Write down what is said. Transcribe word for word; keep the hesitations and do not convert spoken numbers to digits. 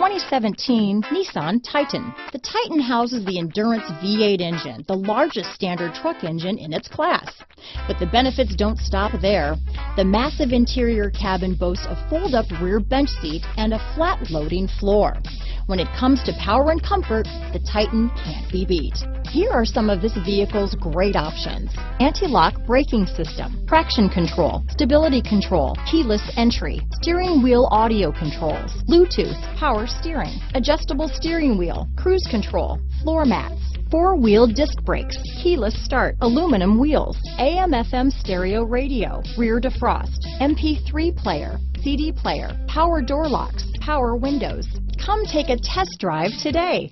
twenty seventeen Nissan Titan. The Titan houses the Endurance V eight engine, the largest standard truck engine in its class. But the benefits don't stop there. The massive interior cabin boasts a fold-up rear bench seat and a flat-loading floor. When it comes to power and comfort, the Titan can't be beat. Here are some of this vehicle's great options: anti-lock braking system, traction control, stability control, keyless entry, steering wheel audio controls, Bluetooth, power steering, adjustable steering wheel, cruise control, floor mats, four-wheel disc brakes, keyless start, aluminum wheels, A M F M stereo radio, rear defrost, M P three player, C D player, power door locks, power windows. Come take a test drive today.